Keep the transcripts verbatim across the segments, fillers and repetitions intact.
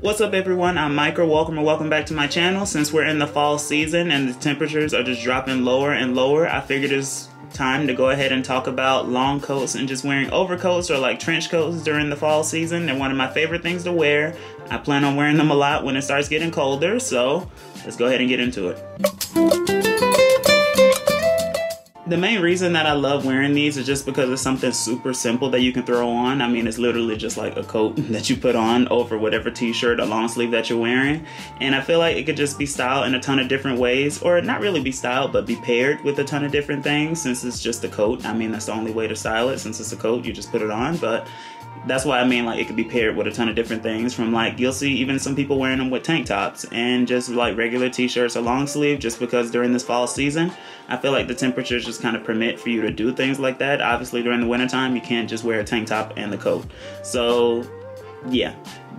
What's up everyone, I'm Micah. Welcome or welcome back to my channel. Since we're in the fall season and the temperatures are just dropping lower and lower, I figured it's time to go ahead and talk about long coats and just wearing overcoats or like trench coats during the fall season. They're one of my favorite things to wear. I plan on wearing them a lot when it starts getting colder, so let's go ahead and get into it. The main reason that I love wearing these is just because it's something super simple that you can throw on. I mean, it's literally just like a coat that you put on over whatever t-shirt or long sleeve that you're wearing. And I feel like it could just be styled in a ton of different ways, or not really be styled, but be paired with a ton of different things since it's just a coat. I mean, that's the only way to style it since it's a coat, you just put it on. But that's why I mean, like, it could be paired with a ton of different things, from like, you'll see even some people wearing them with tank tops and just like regular t-shirts or long sleeve, just because during this fall season, I feel like the temperatures just kind of permit for you to do things like that. Obviously during the winter time you can't just wear a tank top and the coat. So yeah,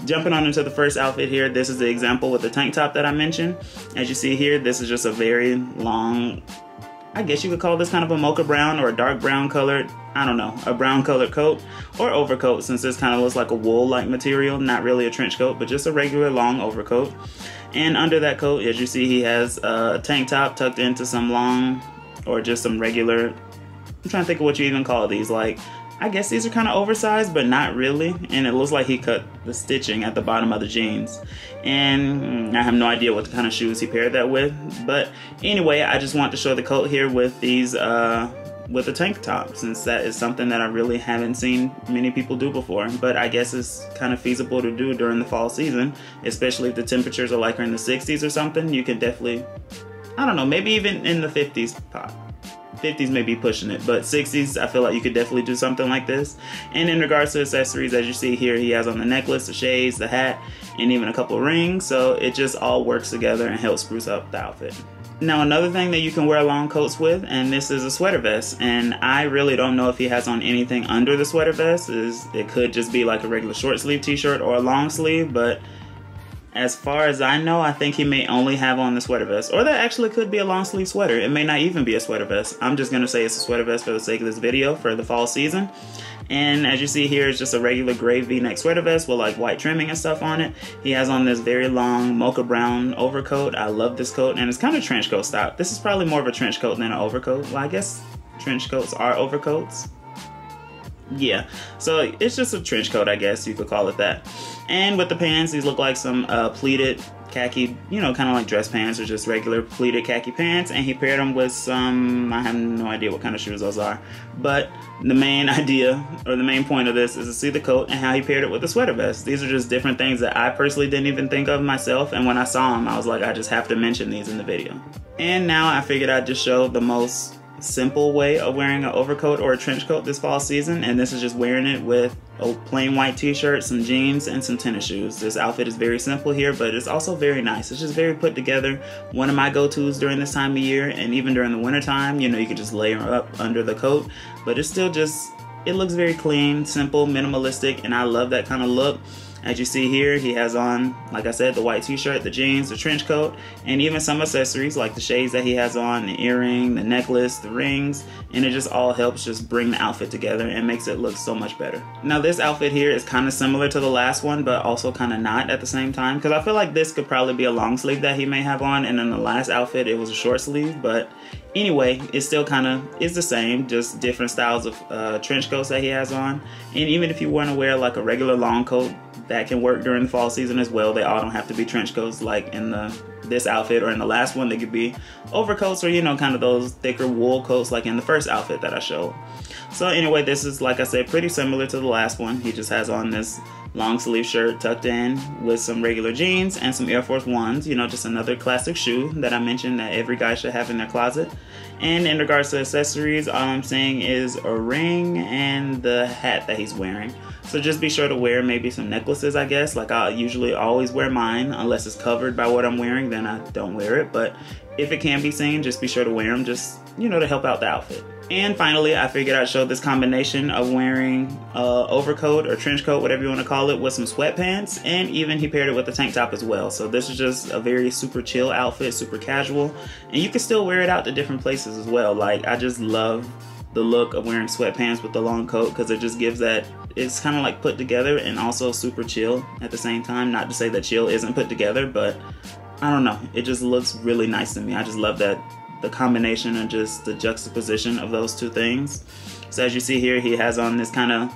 jumping on into the first outfit here, this is the example with the tank top that I mentioned. As you see here, this is just a very long, I guess you could call this kind of a mocha brown or a dark brown colored, I don't know, a brown colored coat or overcoat, since this kind of looks like a wool like material, not really a trench coat, but just a regular long overcoat. And under that coat, as you see, he has a tank top tucked into some long, or just some regular, I'm trying to think of what you even call these, like, I guess these are kind of oversized, but not really. And it looks like he cut the stitching at the bottom of the jeans. And I have no idea what kind of shoes he paired that with. But anyway, I just want to show the coat here with these, uh, with a tank top, since that is something that I really haven't seen many people do before. But I guess it's kind of feasible to do during the fall season, especially if the temperatures are like are in the sixties or something. You can definitely, I don't know, maybe even in the fifties, pop. fifties may be pushing it, but sixties, I feel like you could definitely do something like this. And in regards to accessories, as you see here, he has on the necklace, the shades, the hat, and even a couple rings. So it just all works together and helps spruce up the outfit. Now, another thing that you can wear long coats with, and this is a sweater vest, and I really don't know if he has on anything under the sweater vest. Is it could just be like a regular short sleeve t-shirt or a long sleeve, but as far as I know, I think he may only have on the sweater vest, or that actually could be a long sleeve sweater. It may not even be a sweater vest. I'm just gonna say it's a sweater vest for the sake of this video for the fall season. And as you see here, it's just a regular gray V-neck sweater vest with like white trimming and stuff on it. He has on this very long mocha brown overcoat. I love this coat, and it's kind of trench coat style. This is probably more of a trench coat than an overcoat. Well, I guess trench coats are overcoats. Yeah, so it's just a trench coat, I guess you could call it that. And with the pants, these look like some uh, pleated khaki, you know, kind of like dress pants or just regular pleated khaki pants. And he paired them with some, I have no idea what kind of shoes those are. But the main idea or the main point of this is to see the coat and how he paired it with the sweater vest. These are just different things that I personally didn't even think of myself. And when I saw them, I was like, I just have to mention these in the video. And now I figured I'd just show the most simple way of wearing an overcoat or a trench coat this fall season, and this is just wearing it with a plain white t-shirt, some jeans, and some tennis shoes. This outfit is very simple here, but it's also very nice. It's just very put together. One of my go-tos during this time of year, and even during the winter time, you know, you can just layer up under the coat, but it's still just, it looks very clean, simple, minimalistic, and I love that kind of look. As you see here, he has on, like I said, the white t-shirt, the jeans, the trench coat, and even some accessories like the shades that he has on, the earring, the necklace, the rings, and it just all helps just bring the outfit together and makes it look so much better. Now this outfit here is kind of similar to the last one, but also kind of not at the same time, because I feel like this could probably be a long sleeve that he may have on, and in the last outfit it was a short sleeve, but anyway, it's still kind of is the same, just different styles of uh, trench coats that he has on. And even if you want to wear like a regular long coat, that can work during the fall season as well. They all don't have to be trench coats like in the this outfit or in the last one. They could be overcoats or, you know, kind of those thicker wool coats like in the first outfit that I showed. So anyway, this is, like I said, pretty similar to the last one. He just has on this long sleeve shirt tucked in with some regular jeans and some Air Force Ones, you know, just another classic shoe that I mentioned that every guy should have in their closet. And in regards to accessories, all I'm saying is a ring and the hat that he's wearing. So just be sure to wear maybe some necklaces, I guess. Like I usually always wear mine, unless it's covered by what I'm wearing, then I don't wear it. But if it can be seen, just be sure to wear them, just, you know, to help out the outfit. And finally, I figured I'd show this combination of wearing an uh, overcoat or trench coat, whatever you want to call it, with some sweatpants, and even he paired it with a tank top as well. So this is just a very super chill outfit, super casual, and you can still wear it out to different places as well. Like, I just love the look of wearing sweatpants with the long coat because it just gives that it's kind of like put together and also super chill at the same time. Not to say that chill isn't put together, but I don't know, it just looks really nice to me. I just love that, the combination and just the juxtaposition of those two things. So as you see here, he has on this kind of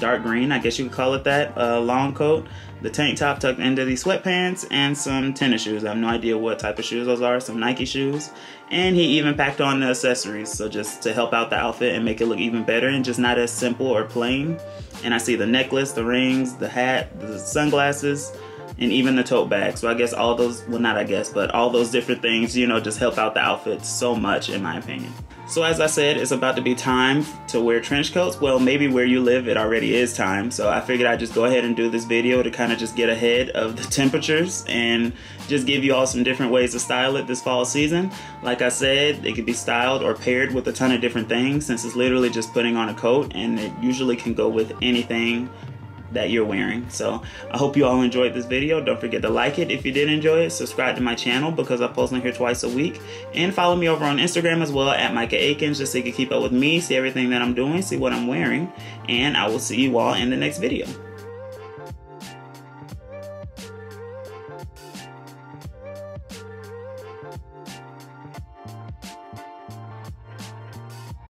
dark green, I guess you could call it that, uh, long coat, the tank top tucked into these sweatpants, and some tennis shoes. I have no idea what type of shoes those are, some Nike shoes. And he even packed on the accessories, so just to help out the outfit and make it look even better and just not as simple or plain. And I see the necklace, the rings, the hat, the sunglasses, and even the tote bag. So I guess all those, well not I guess, but all those different things, you know, just help out the outfit so much in my opinion. So as I said, it's about to be time to wear trench coats. Well, maybe where you live, it already is time. So I figured I'd just go ahead and do this video to kind of just get ahead of the temperatures and just give you all some different ways to style it this fall season. Like I said, it could be styled or paired with a ton of different things, since it's literally just putting on a coat, and it usually can go with anything that you're wearing. So I hope you all enjoyed this video. Don't forget to like it if you did enjoy it. Subscribe to my channel because I post on here twice a week, and follow me over on Instagram as well at Micah Akins, just so you can keep up with me, see everything that I'm doing, see what I'm wearing, and I will see you all in the next video.